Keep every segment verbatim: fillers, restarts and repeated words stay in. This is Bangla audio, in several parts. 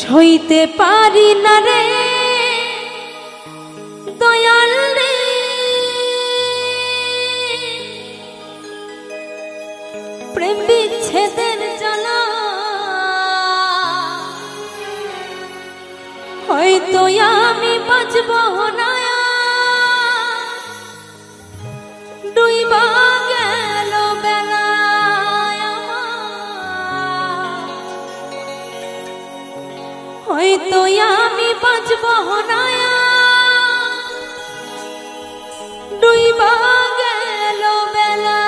সইতে পারি না রে দয়াল রে, প্রেম বিচ্ছেদের জ্বালা হয়তো আমি বাঁচব না, ডুইবা গেল বেলা হয়তো আমি বাঁচব না, ডুইবা গেল বেলা।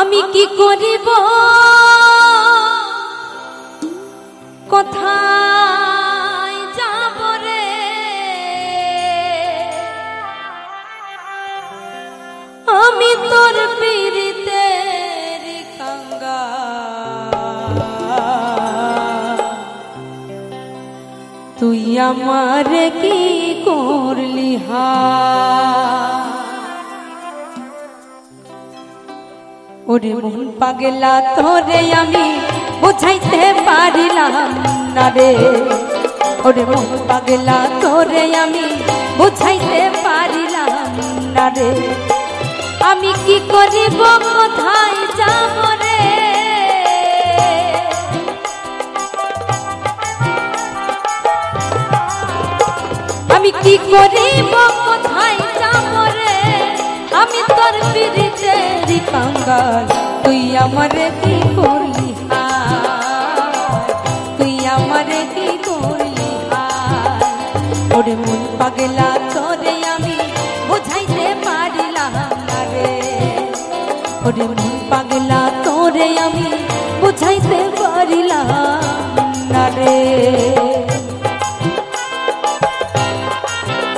আমি কি করিব কোথায় যাব রে, আমি তোর পীড়িতে কাঙ্গাল, তুই আমার কি করলি হাল। ওরে মন পাগলা তোরে আমি বুঝাইতে পারিলাম না রে, ওরে মন পাগলা তোরে আমি বুঝাইতে পারিলাম না রে, আমি কি করিব কোথায় যাব রে, আমি কি করিব কোথায় যাব রে, আমি তোর পিড়িতে কাঙ্গাল, তুই আমার কি করলি হাল, তুই আমার কি করলি হাল। ওরে মন পাগলা তোরে আমি বুঝাইতে পারিলাম না রে, ওরে মন পাগলা তোরে আমি বুঝাইতে পারিলাম না রে। পাগলা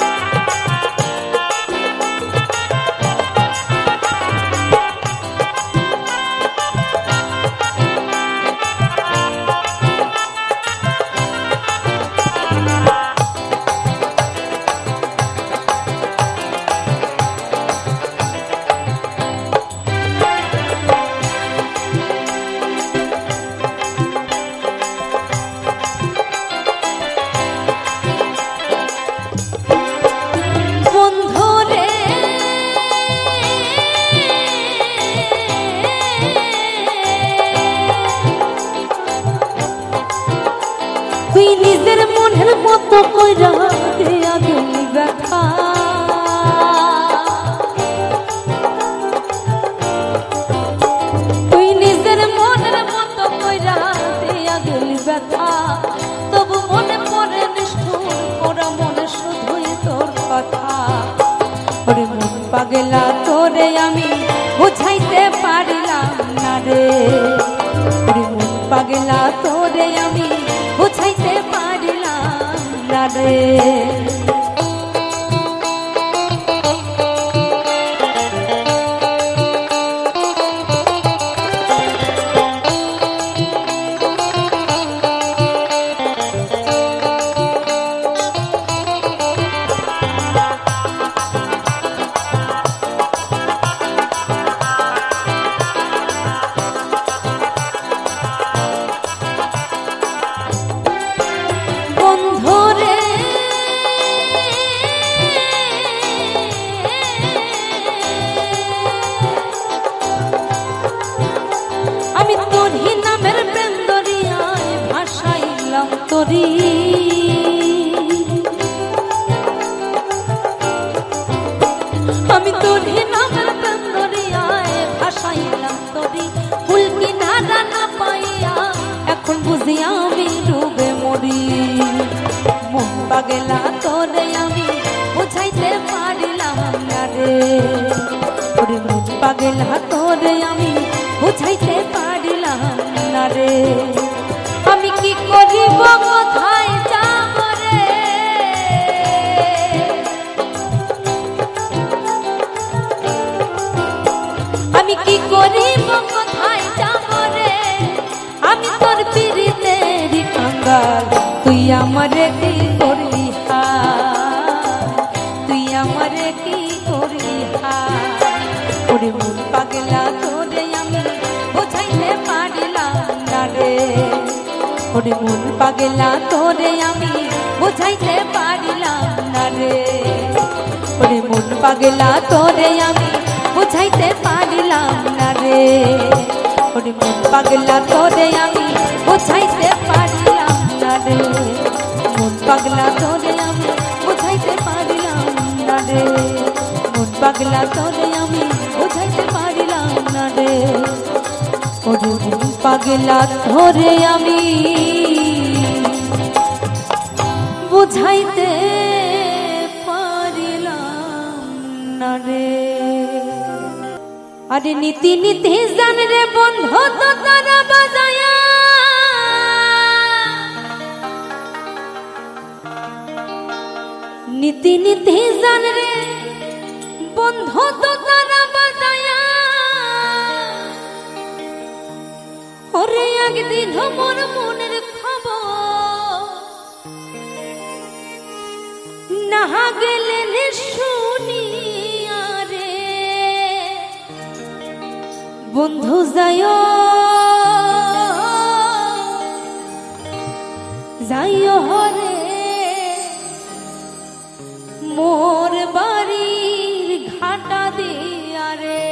তোরে আমি বুঝাইতে পারিলাম না রে, পাগলা তোরে আমি বুঝাইতে পারিলাম না রে। আমি তোর নামের বন্দরিয়ায় ভাসাইলাম তোরি, ফুল কিনারা না পাইয়া এখন বুঝি আমি ডুবে মরি। মন পাগলা তোরে আমি বুঝাইতে পারিলাম না রে, মন পাগলা তোরে আমি বুঝাইতে পারিলাম না রে, আমি কি করিব কোথায় যাব রে, আমি কি করিব কোথায় যাব রে, আমি তোর পিড়িতে কাঙ্গাল, তুই আমার কি করলি হাল, তুই আমার কি করলি হাল। ওরে মন পাগলা তোরে আমি বুঝাইতে পারিলাম না রে, ওরে মন পাগলা তোরে আমি বুঝাইতে পারিলাম না রে, ওরে মন পাগলা তোরে আমি বুঝাইতে পারিলাম না রে, ওরে মন পাগলা তোরে আমি বুঝাইতে পারিলাম না রে, মন পাগলা তোরে আমি বুঝাইতে পারিলাম না রে, মন পাগলা তোরে আমি বুঝাইতে পারিলাম না রে, ওরে মন পাগলা তোরে আমি বুঝাইতে পারিলাম। রে আরে নীতি নীতি জান রে বন্ধ তো তারা বাজায়া নীতি নীতি জান রে বন্ধ তো তারা বাজায়া ওরে একদিন মোর মনের খবর নাহা গেলেন শুনি বন্ধু যায়ো যায়ো হরে মোর বাড়ির ঘাটা দিয়া রে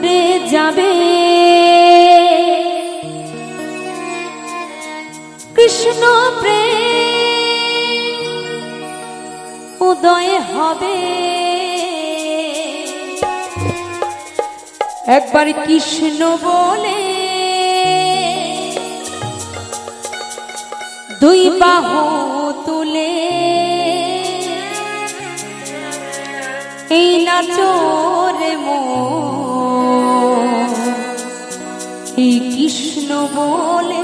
উড়ে যাবে। কৃষ্ণ প্রেম উদয় হবে। একবার কৃষ্ণ বলে দুই বাহু তুলে এই নাচরে মন, এই কৃষ্ণ বলে।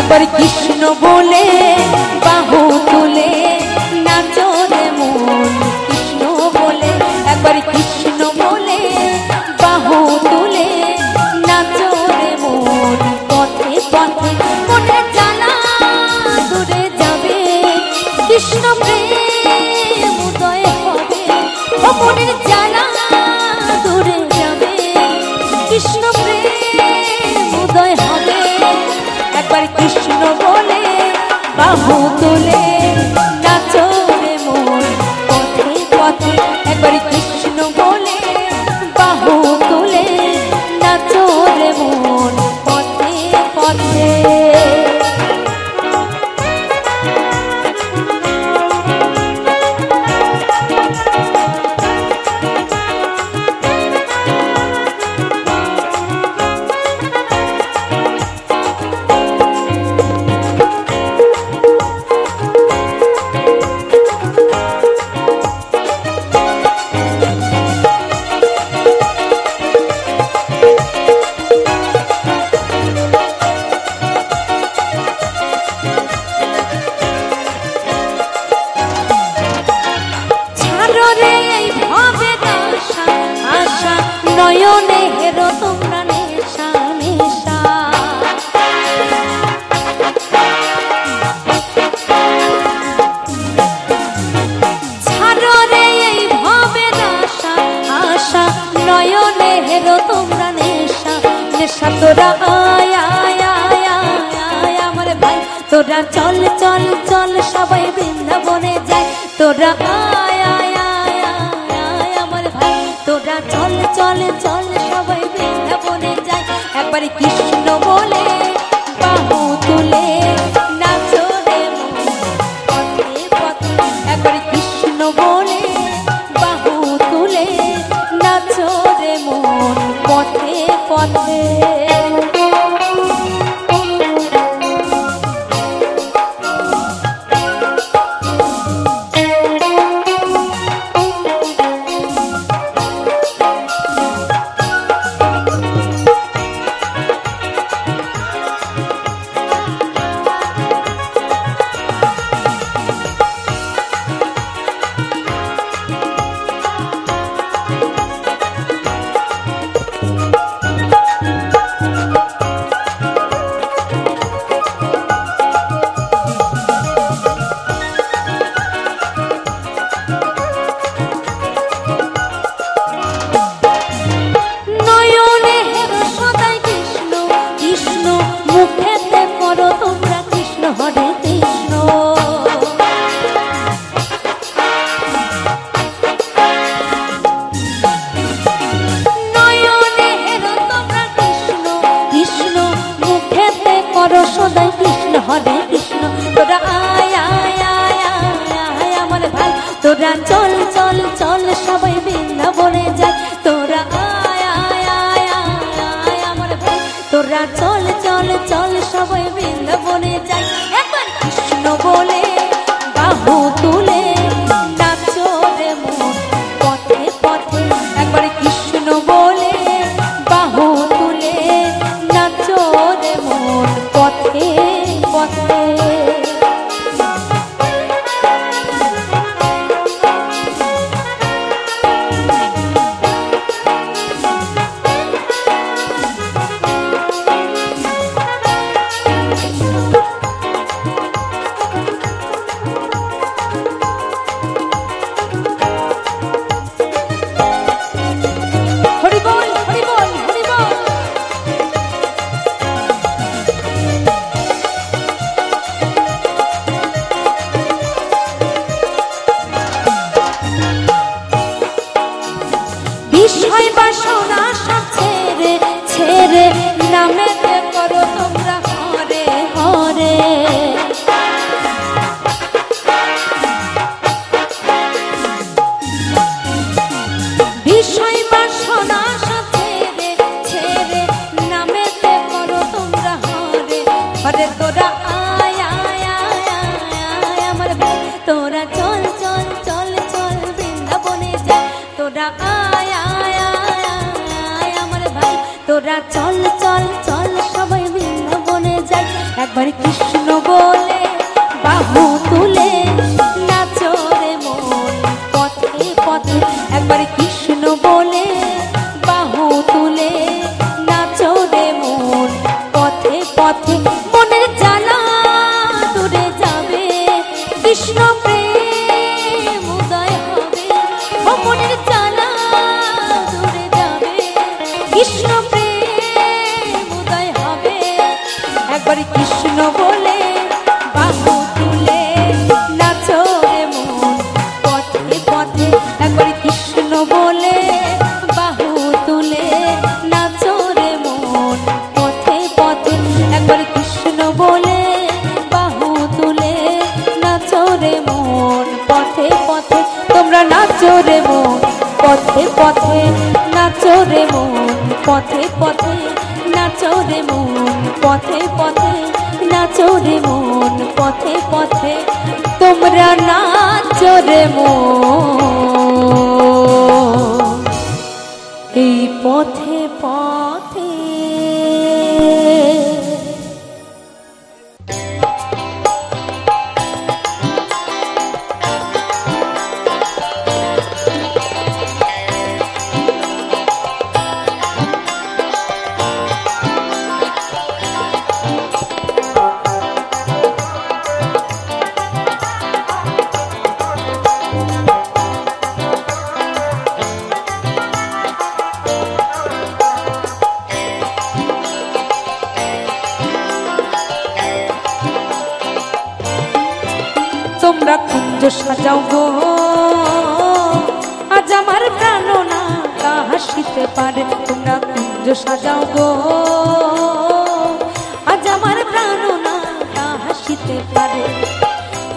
একবার কৃষ্ণ বলে বাহু তুলে নাচো রে মন, কৃষ্ণ বলে। একবার কৃষ্ণ বলে বাহু তুলে নাচো রে মন, পথে পথে মনে জানা দূরে যাবে। কৃষ্ণ প্রেম উদয় হবে, মনের জানা দূরে যাবে। কৃষ্ণ প্রেম উদয় হবে। একবার কৃষ্ণ বলে বাহু তোলে নাচো রে মন, পথে পথে। একবার কৃষ্ণ বলে বাহু তোলে নাচো রে মন, পথে পথে। নয়নে হেরো তোমরা নেশা নেশা, ছাড়ো রে এই ভাবের আশা আশা। নয়নে হেরো তোমরা নেশা নেশা। তোরা আয় আয় আয় আয় আমার ভাই, তোরা চল চল চল সবাই বৃন্দাবনে যায়। তোরা আয় আয় আয় আমার ভাই, তোরা চল চল চল সবাই বৃন্দাবনে যায়। একবার কৃষ্ণ বলে বাহু তুলে নাচো রে মন, পথে পথে। একবার কৃষ্ণ বলে বাহু তুলে নাচো রে মন, পথে পথে। সদাই কৃষ্ণ হরে কৃষ্ণ। তোরা আয় আয় আয় আয় আমার ভাই, তোরা চল চল চল সবাই বৃন্দাবনে যায়। তোরা আয় আয় আয় আয় আমার ভাই, তোরা চল চল চল সবাই বৃন্দাবনে যায়। একবার কৃষ্ণ বলে বাহু তুলে নাচো রে মন, পথে পথে নাচো রে মন, পথে পথে নাচো রে মন, পথে পথে নাচো রে মন, পথে পথে তোমরা নাচো রে মন। এই পথে পথে তোমরা কুঞ্জ সাজাও গো, আজ আমার প্রাণনা হাসিতে পারে। তোমরা কুঞ্জ সাজাও গো, আজ আমার প্রাণনা হাসিতে পারে।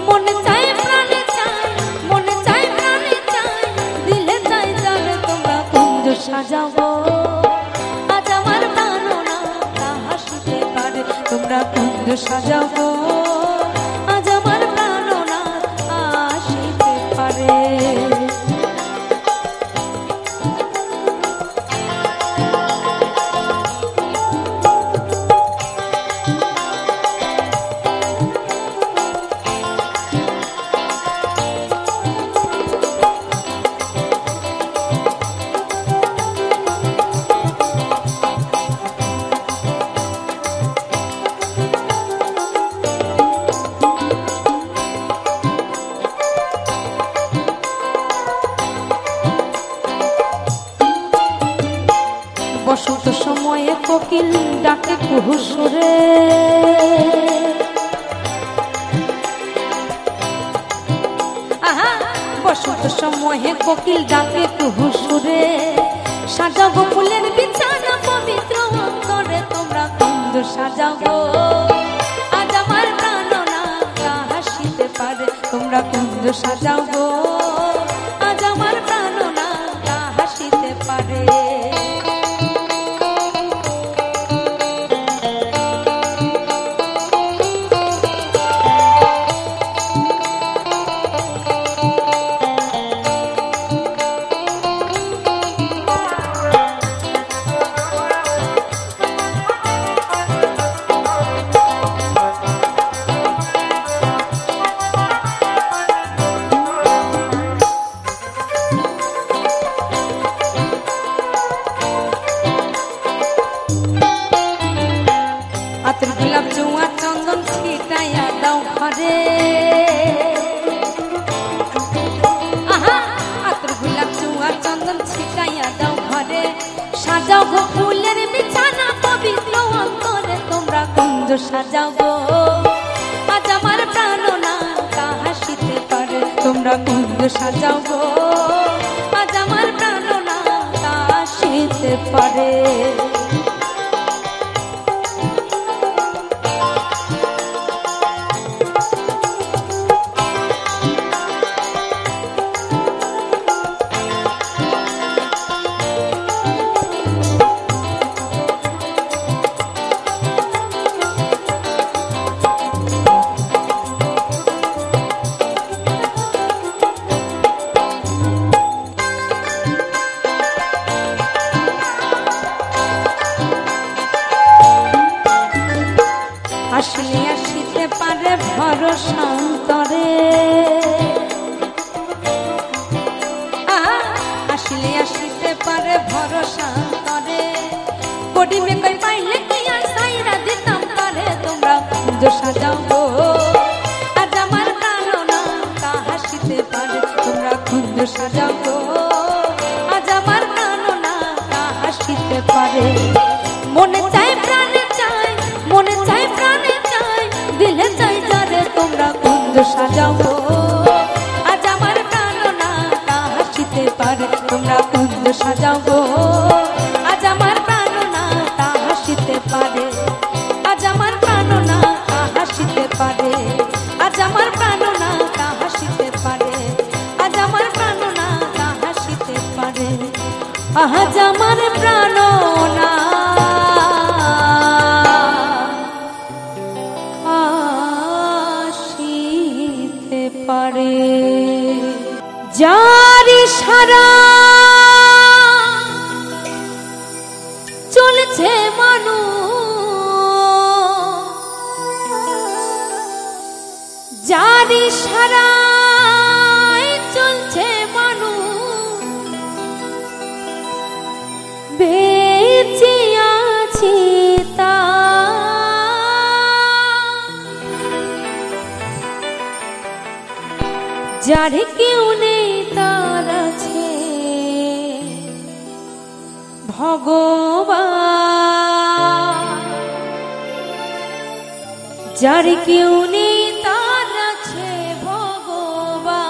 মনে চাই প্রাণে চাই, মনে চাই প্রাণে চাই, দিলে চাই জানে। তোমরা কুঞ্জ সাজাও গো, আজ আমার প্রাণনা হাসিতে পারে। তোমরা কুঞ্জ সাজাও গো, বসন্ত সময়ে কোকিল ডাকে কুহু সুরে। আহা, বসন্ত সময়ে কোকিল ডাকে কুহু সুরে, সাজাবো ফুলের বিছানা পবিত্র অন্তরে। তোমরা কুঞ্জ সাজাবো, আজ আমার প্রাণনা হাসিতে পারে। তোমরা কুঞ্জ সাজাবো, আজ আমার প্রাণনা হাসিতে পারে। আতর গোলাপ জোয়া চন্দন ছিটাইয়া দাও ঘরে। আহা, আতর গোলাপ জোয়া চন্দন ছিটাইয়া দাও ঘরে, সাজাও গো ফুলের বিছানা পবিত্র অন্তরে। তোমরা কুঞ্জ সাজাও গো, আজ আমার প্রাণনা হাসিতে পারে। তোমরা কুঞ্জ সাজাও গো, আজ আমার প্রাণনা হাসিতে পারে। আসলে আসিতে পারে ভরসা অন্তরে। আসলে আসিতে পারে ভরসা অন্তরে, করিবে কই পাইলে কি আর সাইরা দিতাম পারে। তোমরা কুঞ্জ সাজাও গো, আজ আমার প্রাণনা হাসিতে পারে। তোমরা কুঞ্জ সাজাও গো, আজ আমার প্রাণনা হাসিতে পারে। মনে চাই প্রাণে চাই, মনে চাই প্রাণে চাই, দিলে চাই যারে। তোমরা কুঞ্জ সাজাও গো, আজ আমার প্রাণনা হাসিতে পারে। তোমরা কুঞ্জ সাজাও গো, আজ আমার প্রাণনা হাসিতে পারে। আজ আমার প্রাণনা হাসিতে পারে। আজ আমার প্রাণনা হাসিতে পারে। আজ আমার প্রাণনা হাসিতে পারে। আজ আমার প্রাণ না আসিতে পারে, যার সারা চলছে মানুষ, যার সারা যার কেউ নেই তার আছে ভগবান, যার কেউ নেই তার আছে ভগবান।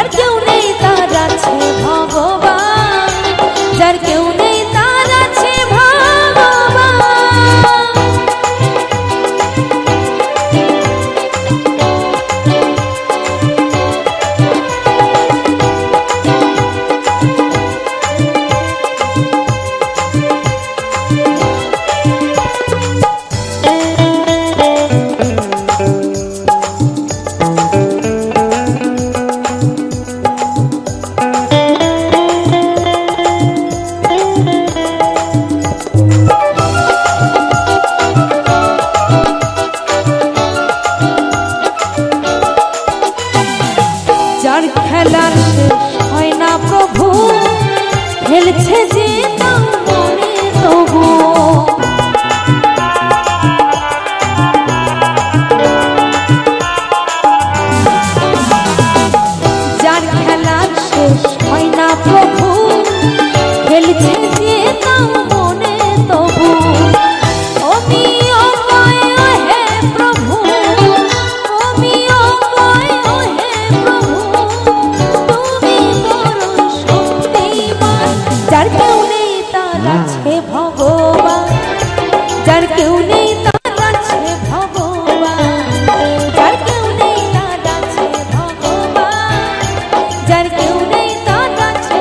যার কেউ নেই তার আছে ভগবান, যার কেউ নেই তার আছে ভগবান, যার কেউ নেই তার আছে ভগবান। খেলছে যে তার মনে তবু, যার খেলার শেষ হয় না প্রভু, খেলছে যে তার মনে তবু। আমি অময় হে প্রভু, আমি অময় হে প্রভু, তুমি করো শক্তিমান। যার কেউ নেই তার আছে ভগবান, যার কেউ নেই তার আছে ভগবান, যার কেউ নেই তার আছে ভগবান, যার কেউ নেই তার আছে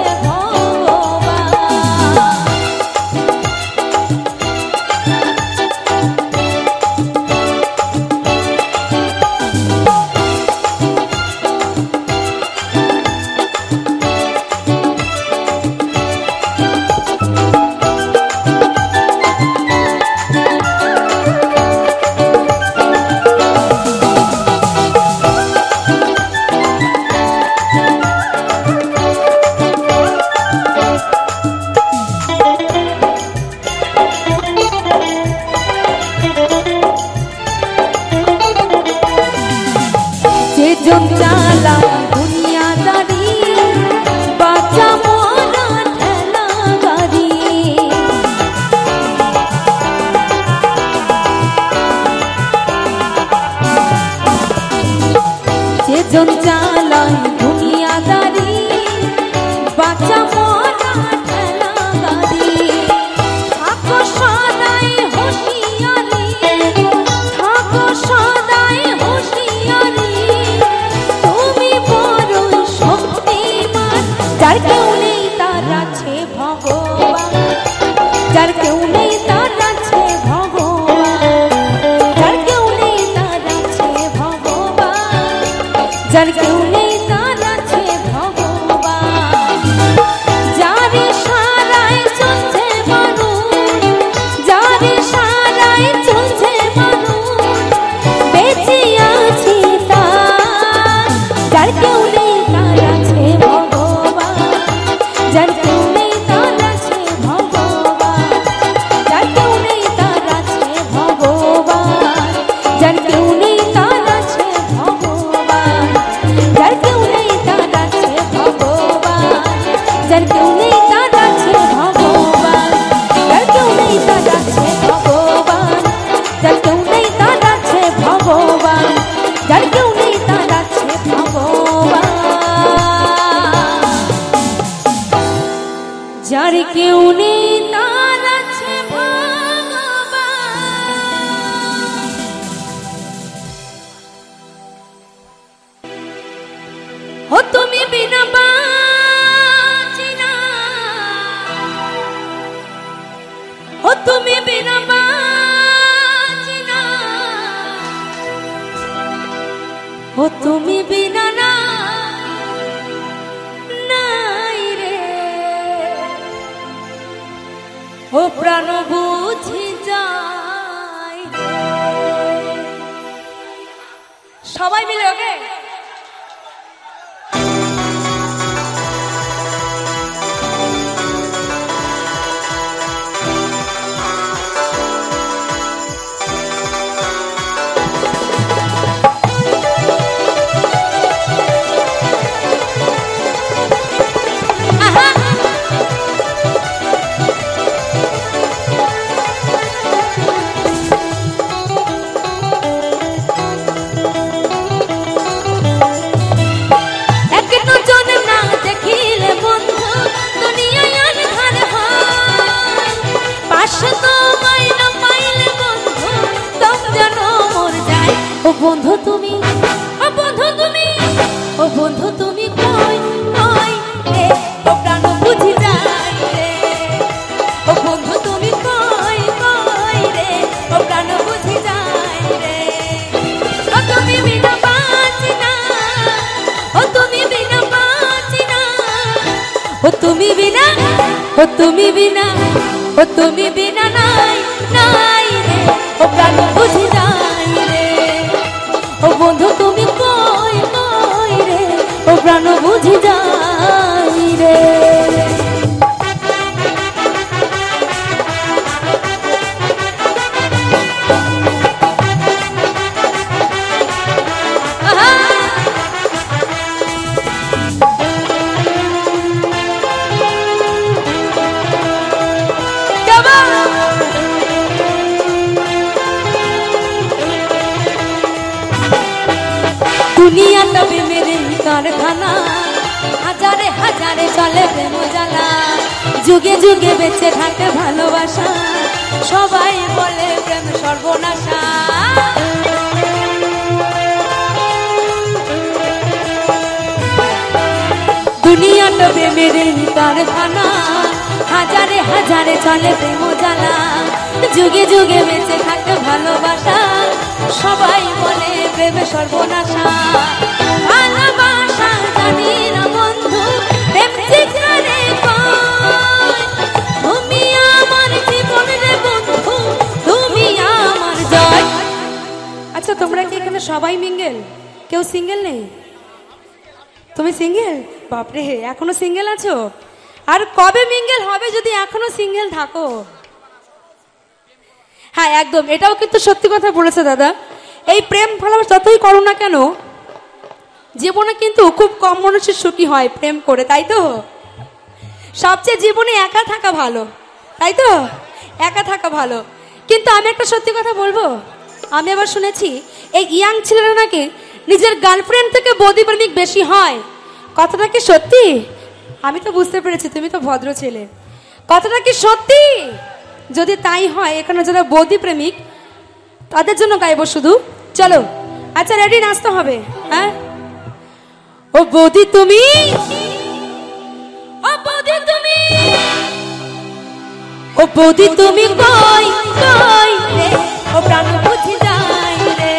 ভগবান। যার কেউ নেই তার আছে ভগবান। ও তুমি বিনা বাঁচি না, ও তুমি বিনা বাঁচি না, ও তুমি বিনা নাই রে ও প্রাণ বুঝি যা। সবাই মিলে ওকে বন্ধু তুমি, ও বন্ধু তুমি, ও বন্ধু তুমি কই কই রে ও প্রাণ বুঝি যায় রে, ও বন্ধু তুমি কই কই রে ও প্রাণ বুঝি যায় রে, ও তুমি বিনা বাঁচি না, ও তুমি বিনা বাঁচি না, ও তুমি বিনা, ও তুমি বিনা, ও তুমি বিনা নাই নাই রে ও প্রাণ বুঝি যায়, ও বন্ধু তুমি কই কই রে ও প্রাণ বুঝি যাই রে। দুনিয়াটা প্রেমের কারখানা, হাজারে হাজারে চলে প্রেম জ্বালা, যুগে যুগে বেঁচে থাকে ভালোবাসা, সবাই বলে প্রেম সর্বনাশা। দুনিয়াটা প্রেমের কারখানা, হাজারে হাজারে চলে প্রেম জ্বালা, যুগে যুগে বেঁচে থাকে ভালোবাসা, সবাই বলে প্রেম সর্বনাশা। ভালোবাসা জানি না বন্ধু প্রেম চিৎকারে কয়, তুমি আমার জীবন রে বন্ধু তুমি আমার জয়। আচ্ছা তোমরা কি এখানে সবাই মিঙ্গেল, কেউ সিঙ্গেল নেই? তুমি সিঙ্গেল? বাপরে এখনো সিঙ্গেল আছো? আর কবে মিঙ্গেল হবে যদি এখনো সিঙ্গেল থাকো? হ্যাঁ একদম, এটাও কিন্তু সত্যি কথা বলেছে দাদা। এই প্রেম ভালোবাসা যতই করো না কেন, জীবনে কিন্তু খুব কম মানুষের সুখী হয় প্রেম করে, তাই তো? সবচেয়ে জীবনে একা থাকা ভালো, তাই তো? একা থাকা ভালো। কিন্তু আমি একটা সত্যি কথা বলবো, আমি আবার শুনেছি এই ইয়াং ছেলেরা নাকি নিজের গার্লফ্রেন্ড থেকে বৌদি প্রেমিক বেশি হয়। কথাটা কি সত্যি? আমি তো বুঝতে পেরেছি তুমি তো ভদ্র ছেলে। কথাটা কি সত্যি? যদি তাই হয়, এখানে যারা বৌদি প্রেমিক তাদের জন্য গাইব শুধু, চলো। আচ্ছা রেডি, নাচতে হবে। হ্যাঁ ও বৌদি তুমি, ও বৌদি তুমি, ও বৌদি তুমি কই কই রে ও প্রাণ বুঝি যাই রে,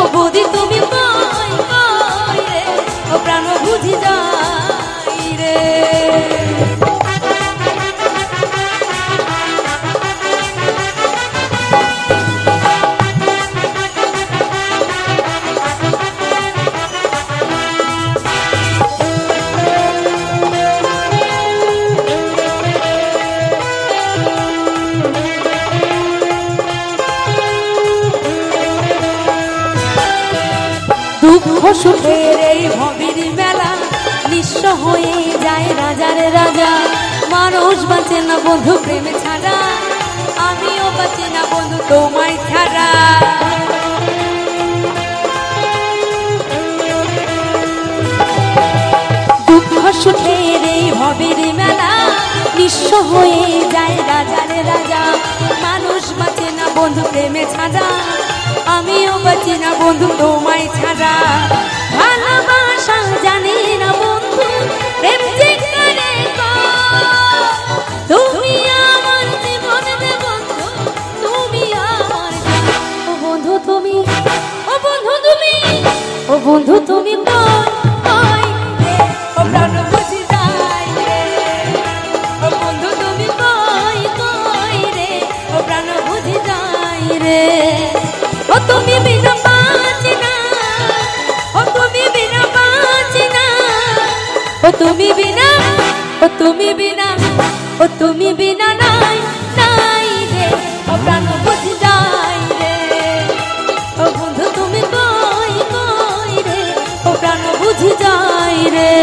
ও বৌদি তুমি কই কই রে ও প্রাণ বুঝি যাই রে। সুখের এই ভবির মেলা, নিঃস্ব হয়ে যায় রাজার রাজা, মানুষ বাঁচে না বন্ধু প্রেম ছাড়া, আমিও বাঁচি না বন্ধু তোমায় ছাড়া। দুঃখ সুখের এই ভবির মেলা, নিঃস্ব হয়ে যায় রাজার রাজা, মানুষ বাঁচে না বন্ধু প্রেমে ছাড়া, আমিও বাঁচি না বন্ধু তোমায় ছাড়া। ভালোবাসা বন্ধু তুমি, ও বন্ধু তুমি কোন কই রে, ও প্রাণ বুঝি যায় রে, ও বন্ধু তুমি কই কই রে, ও প্রাণ বুঝি যায় রে, ও তুমি বিনা বাঁচি না, ও তুমি বিনা বাঁচি না, ও তুমি বিনা, ও তুমি বিনা, ও তুমি বিনা নাই নাই রে, ও প্রাণ বুঝি যায় রে, ও বন্ধু তুমি কই কই রে, ও প্রাণ বুঝি যায় রে,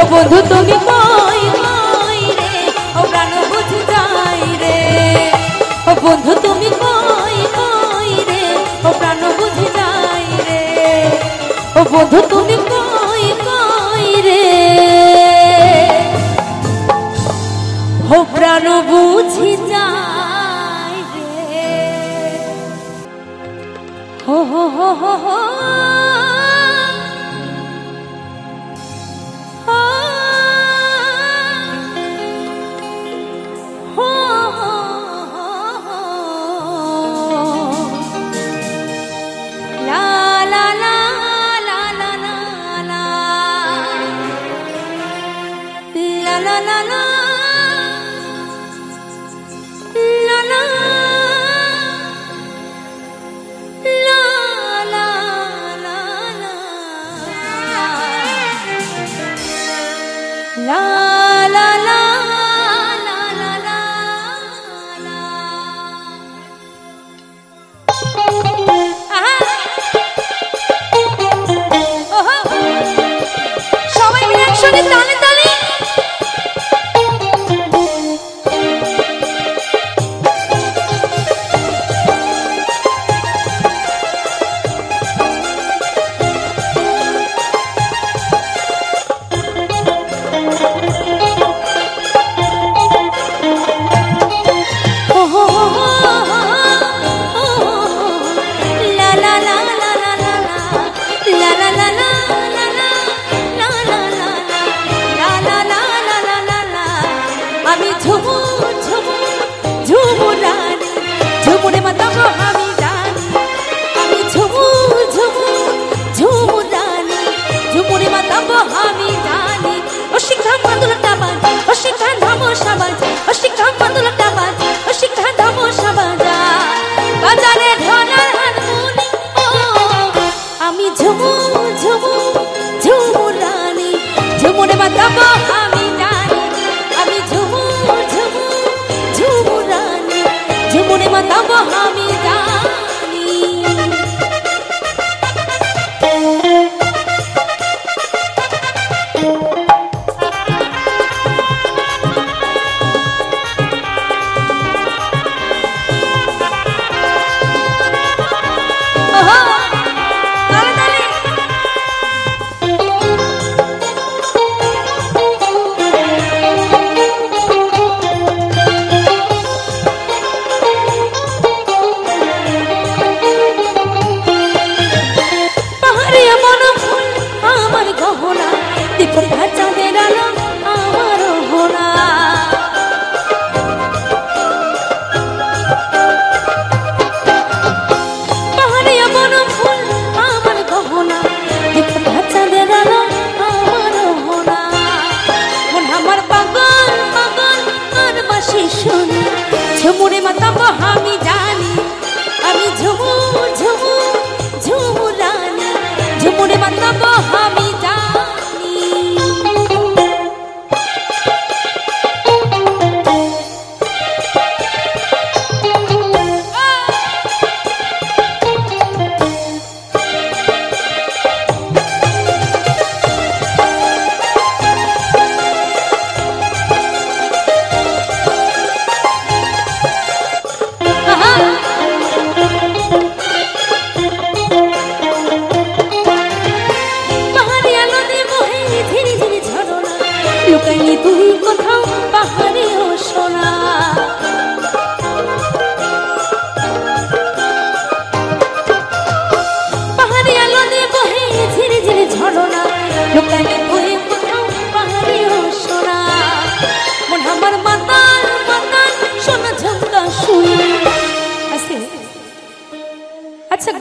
ও বন্ধু তুমি কই কই রে, ও প্রাণ বুঝি যায় রে, ও বন্ধু তুমি কই কই রে, ও প্রাণ বুঝি যায় রে, ও বন্ধু তুমি কই কই রে, ও প্রাণ বুঝি যায় রে, হো হো হো হো হো। আমি ঝুমু ঝুমু ঝুমু রানী, ঝুমুরে বাজাবো আমি জানি, আমি ঝুমু ঝুমু ঝুমু রানী, ঝুমুরে বাজাবো আমি জানি।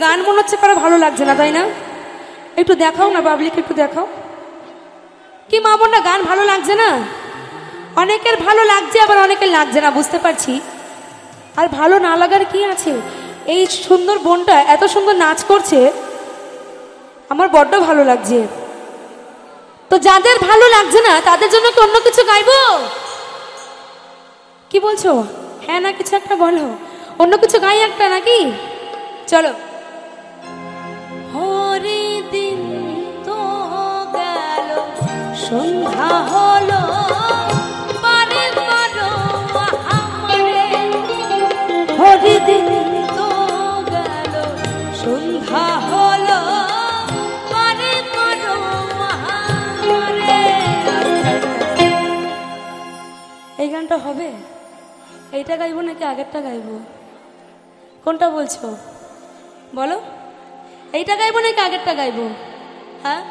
গান মনে হচ্ছে কারো ভালো লাগছে না, তাই না? একটু দেখাও না বাবলিকে, একটু দেখাও কি মা বোন, না গান ভালো লাগছে না? অনেকের ভালো লাগছে, আবার অনেকের লাগছে না, বুঝতে পারছি। আর ভালো না লাগার কি আছে? এই সুন্দর বোনটা এত সুন্দর নাচ করছে, আমার বড্ড ভালো লাগছে। তো যাদের ভালো লাগছে না তাদের জন্য কি অন্য কিছু গাইবো? কি বলছো? হ্যাঁ না, কিছু একটা বলো, অন্য কিছু গাই একটা নাকি? চলো। হরে দিন তো গেল সন্ধ্যা হলো, হরে দিন তো গেল সন্ধ্যা হলো, এই গানটা হবে। এইটা গাইবো নাকি আগেরটা গাইবো? কোনটা বলছো বলো, এইটা গাইবো নাকি আগেরটা গাইবো? হ্যাঁ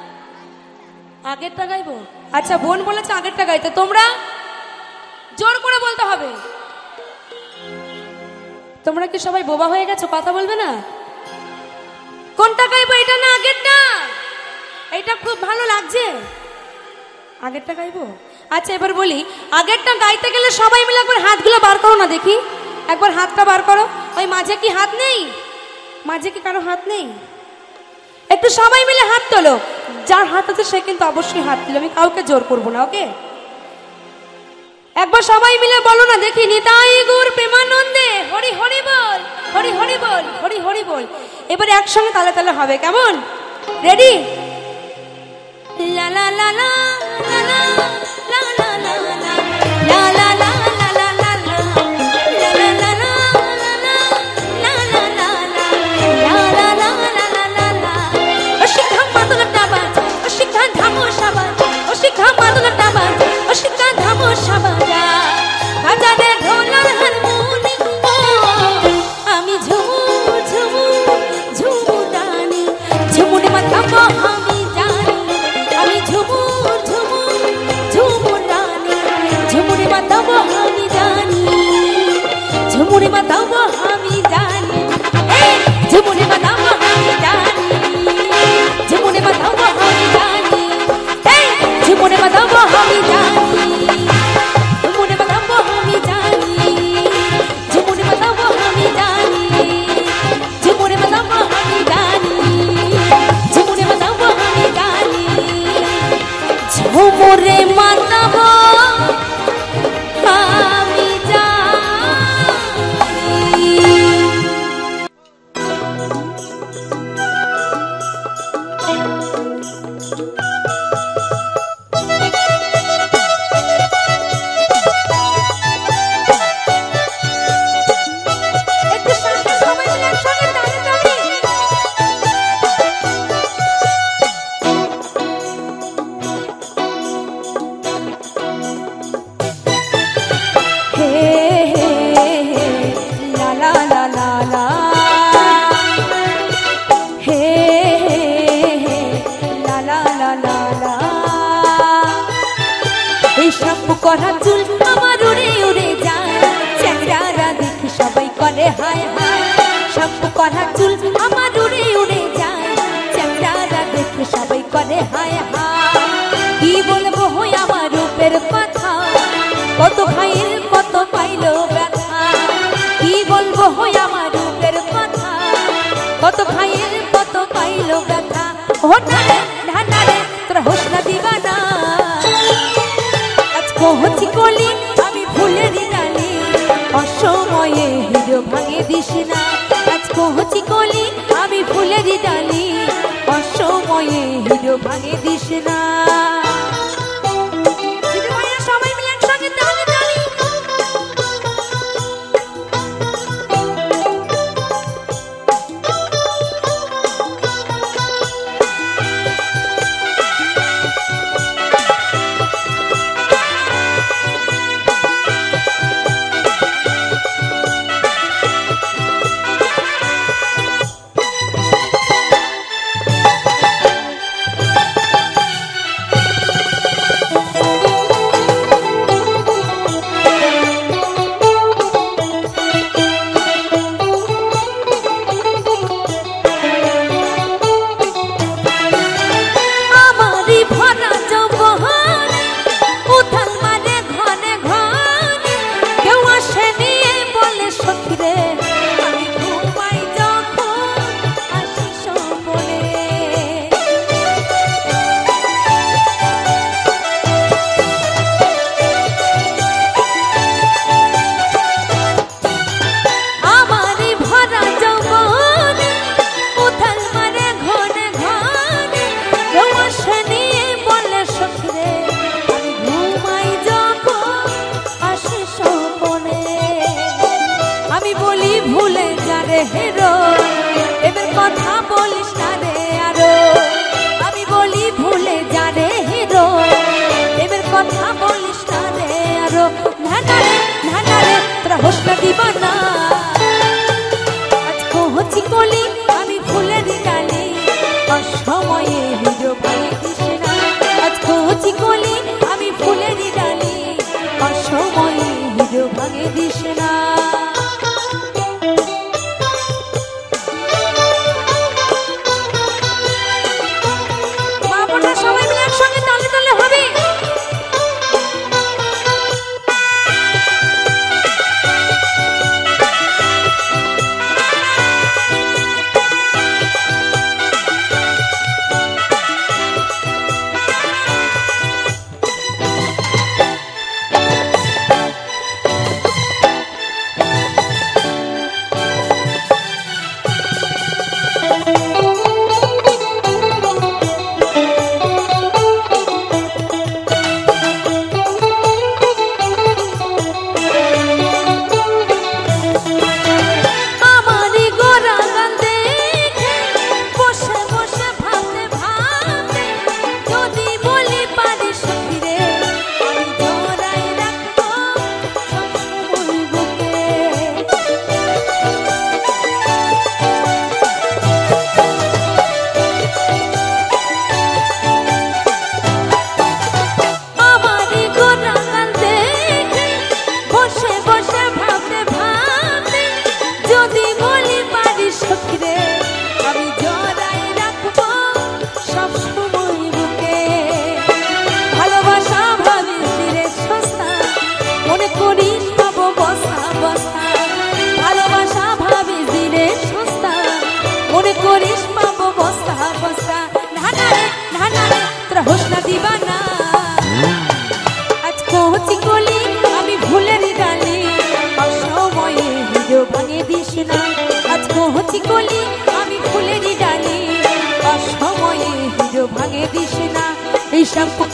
আগেরটা গাইবো। আচ্ছা বোন বলেছে আগেরটা গাইতে, তোমরা জোর করে বলতে হবে। তোমরা কি সবাই বোবা হয়ে গেছো, কথা বলবে না? কোনটা গাইবো, এটা না আগেরটা? এইটা খুব ভালো লাগছে, আগেরটা গাইবো। আচ্ছা এবার বলি, আগেরটা গাইতে গেলে সবাই মিলে একবার হাতগুলো বার করো না দেখি, একবার হাতটা বার করো। ওই মাঝে কি হাত নেই? মাঝে কি কারো হাত নেই? একটু সবাই মিলে হাত তোলো, যার হাত আছে সে কিন্তু অবশ্যই হাত তুলো, আমি কাউকে জোর করবো না, ওকে? একবার সবাই মিলে বলো না দেখি, নিতাই গুর প্রেমানন্দে হরি হরি বল, হরি হরি বল, হরি হরি বল। এবার একসঙ্গে তালে তালে হবে, কেমন? রেডি? লা লা লা লা লা লা লা লা লা লা লা লা লা লা লা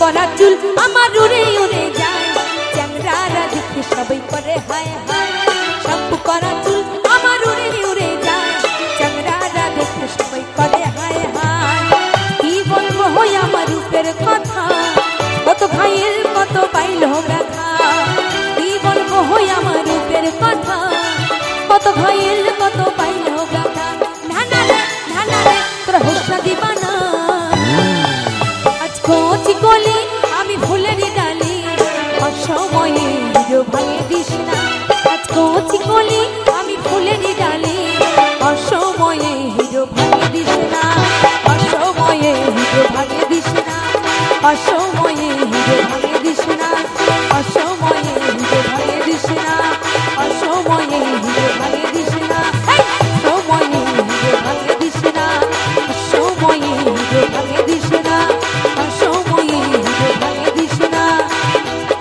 করা চুল আমার উড়ে উড়ে যায়, চ্যাংরারা দেখে সবাই করে হায় হায়। শ্যাম্পু করা চুল আমার উড়ে উড়ে যায়, চ্যাংরারা দেখে সবাই করে হায় হায়। কি বলবো হয় আমার রূপের কথা, কত ভাইয়ের কত পাইল ব্যথা। কি বলবো হয় আমার রূপের কথা, কত ভাইয়ের কত পাইল ব্যথা। ধানা রে ধানা রে তোরা হোসনা দিবা না, আমি ফুলেরই ডালি অসময়ে হিরো ভাঙে দিস না। আজ কচি কলি আমি ফুলেরই ডালি অসময়ে হিরো ভাঙে দিস না, অসময়ে হিরো ভাঙে দিস না, অসময়ে হিরো ভাঙে দিস না, অসময়ে হিরো ভাঙে দিস না, অসময়ে হিরো ভাঙে দিস না, অসময়ে হিরো ভাঙে দিস না, অসময়ে হিরো ভাঙে দিস না, অসময়ে হিরো ভাঙে দিস না,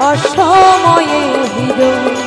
অসময়ে হিরো।